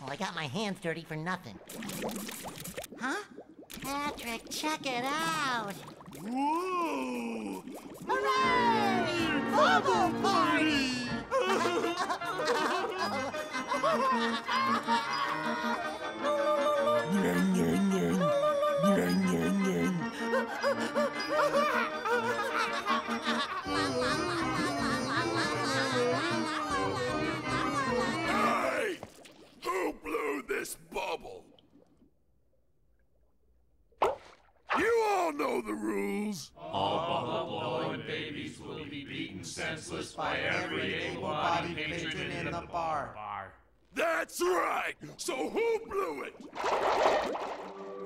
Well, I got my hands dirty for nothing. Huh? Patrick, check it out! Whoa! Hooray! Bubble party! Hey! Who blew this bubble? You all know the rules. All bubble-blowing babies will be beaten senseless by every able-bodied patron in the bar. That's right! So who blew it?